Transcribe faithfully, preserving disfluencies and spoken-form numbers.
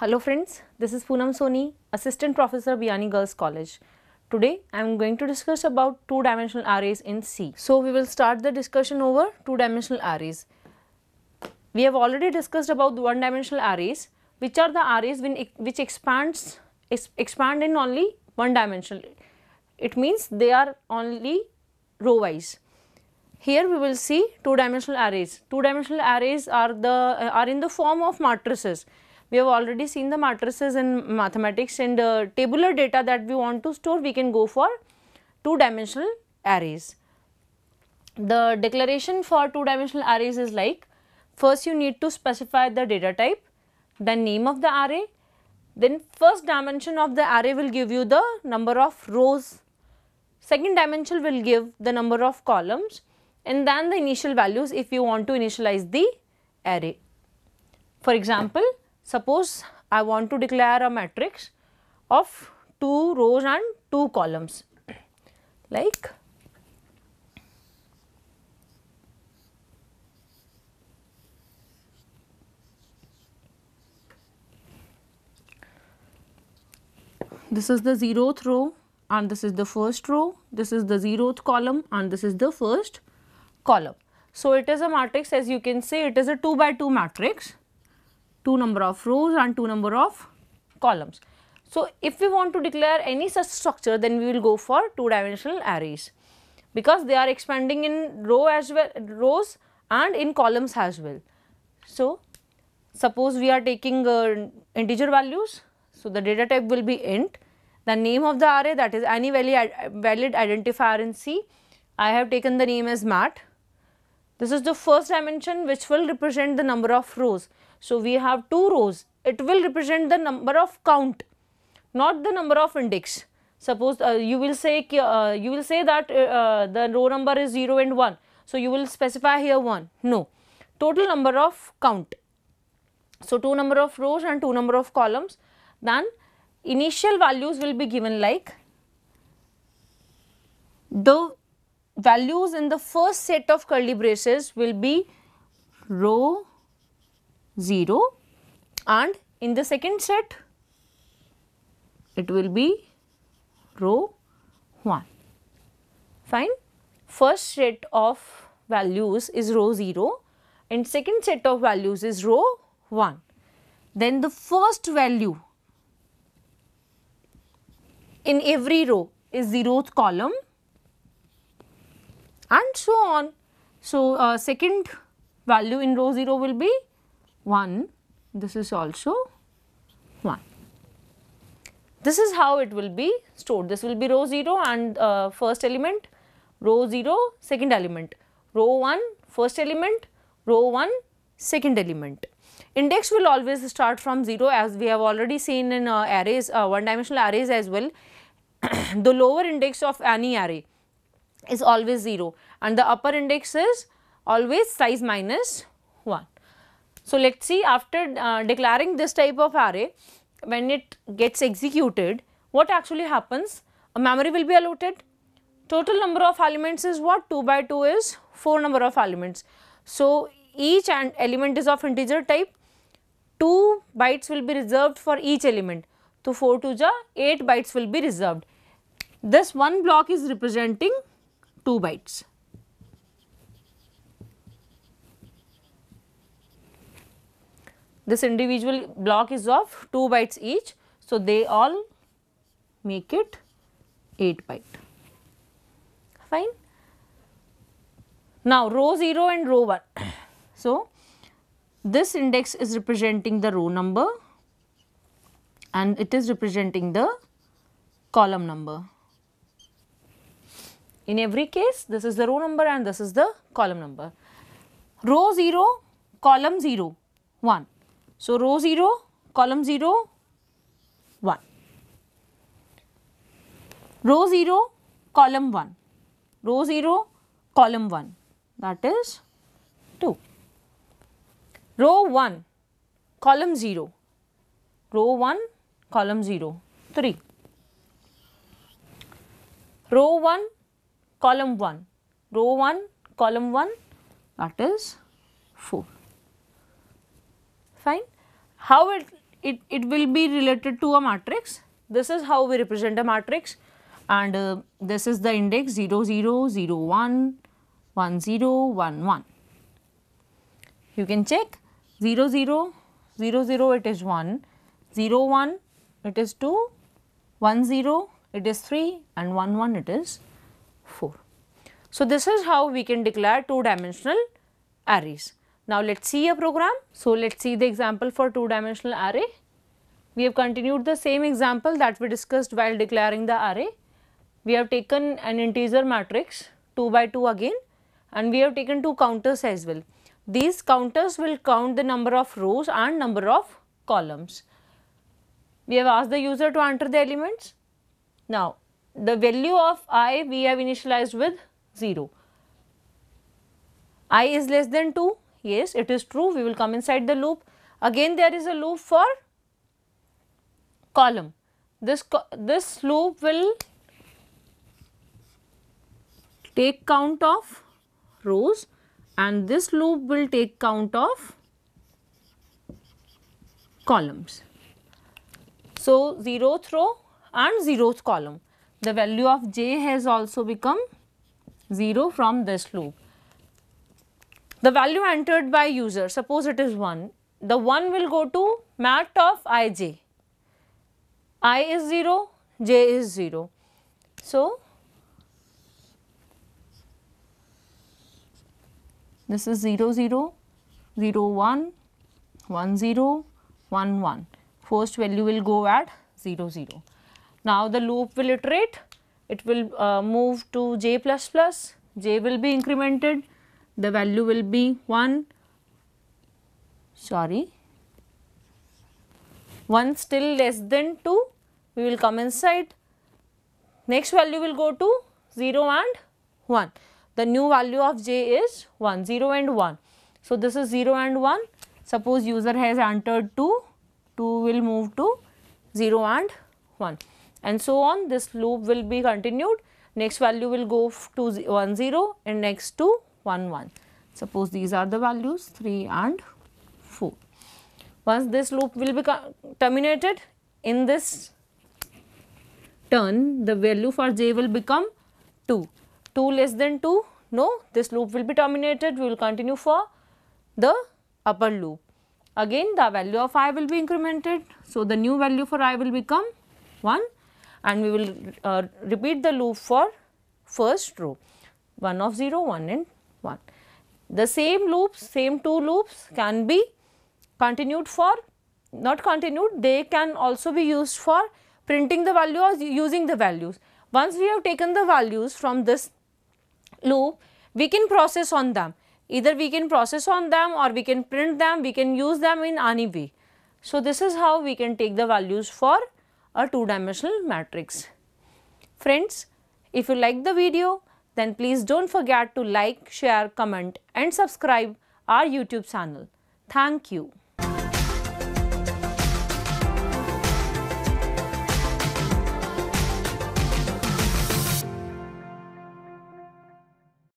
Hello friends, this is Poonam Soni, Assistant Professor, Biyani Girls College. Today I am going to discuss about two-dimensional arrays in C. So we will start the discussion over two-dimensional arrays. We have already discussed about one-dimensional arrays, which are the arrays which expands expand in only one dimension. It means they are only row-wise. Here we will see two-dimensional arrays. Two-dimensional arrays are the uh, are in the form of matrices. We have already seen the matrices in mathematics, and uh, tabular data that we want to store, we can go for two-dimensional arrays. The declaration for two-dimensional arrays is like, first you need to specify the data type, the name of the array, then first dimension of the array will give you the number of rows, second dimension will give the number of columns, and then the initial values if you want to initialize the array. For example, suppose I want to declare a matrix of two rows and two columns, like this is the zeroth row and this is the first row, this is the zeroth column and this is the first column. So it is a matrix, as you can say, it is a two by two matrix, two number of rows and two number of columns. So if we want to declare any such structure, then we will go for two-dimensional arrays, because they are expanding in row as well, rows and in columns as well. So suppose we are taking uh, integer values. So the data type will be int, the name of the array, that is any valid, valid identifier in C. I have taken the name as Matt. This is the first dimension, which will represent the number of rows. So we have two rows, it will represent the number of count, not the number of index. Suppose uh, you will say uh, you will say that uh, the row number is zero and one, so you will specify here one. No, total number of count. So two number of rows and two number of columns. Then initial values will be given like the values in the first set of curly braces will be row zero, and in the second set it will be row one. Fine. First set of values is row zero and second set of values is row one. Then the first value in every row is zeroth column, and so on. So uh, second value in row zero will be one, this is also one. This is how it will be stored. This will be row zero and uh, first element, row zero, second element, row one, first element, row one, second element. Index will always start from zero, as we have already seen in uh, arrays, uh, one dimensional arrays as well. The lower index of any array is always zero and the upper index is always size minus one. So let us see, after uh, declaring this type of array, when it gets executed, what actually happens? A memory will be allotted. Total number of elements is what? two by two is four number of elements. So each and element is of integer type. two bytes will be reserved for each element. So four to the eight bytes will be reserved. This one block is representing two bytes. This individual block is of two bytes each, so they all make it eight byte. Fine. Now row zero and row one. So this index is representing the row number and it is representing the column number. In every case, this is the row number and this is the column number. Row zero, column zero, one. So row zero, column zero, one. Row zero, column one. Row zero, column one. That is two. Row one, column zero. Row one, column zero, three. Row one, column one. Row one, column one. That is four. Fine. How it it, it will be related to a matrix. This is how we represent a matrix, and uh, this is the index zero, zero, zero, one, one, zero, one, one. You can check zero, zero, zero, zero, it is one, zero, one, it is two, one, zero, it is three, and one, one, it is four. So, this is how we can declare two dimensional arrays. Now, let us see a program. So, let us see the example for two dimensional array. We have continued the same example that we discussed while declaring the array. We have taken an integer matrix two by two again, and we have taken two counters as well. These counters will count the number of rows and number of columns. We have asked the user to enter the elements. Now, the value of I we have initialized with zero. I is less than two, yes, it is true, we will come inside the loop. Again, there is a loop for column. This, co this loop will take count of rows, and this loop will take count of columns. So, zeroth row and zeroth column. The value of j has also become zero from this loop. The value entered by user, suppose it is one, the one will go to mat of ij. I is zero, j is zero. So, this is zero, zero, zero, one, one, zero, one, one. First value will go at zero, zero. Now, the loop will iterate. It will uh, move to j plus plus, j will be incremented. The value will be one, sorry, one still less than two, we will come inside. Next value will go to zero and one. The new value of j is one, zero and one. So, this is zero and one. Suppose user has entered two, two will move to zero and one, and so on. This loop will be continued. Next value will go to one, zero, and next to one, one. Suppose these are the values three and four. Once this loop will be terminated, in this turn the value for j will become two. two less than two, no, this loop will be terminated. We will continue for the upper loop. Again, the value of I will be incremented. So, the new value for I will become one, and we will uh, repeat the loop for first row. one of zero, one and one. The same loops, same two loops can be continued for, not continued, they can also be used for printing the value or using the values. Once we have taken the values from this loop, we can process on them. Either we can process on them or we can print them, we can use them in any way. So, this is how we can take the values for a two-dimensional matrix. Friends, if you like the video, then please don't forget to like, share, comment and subscribe our YouTube channel. Thank you.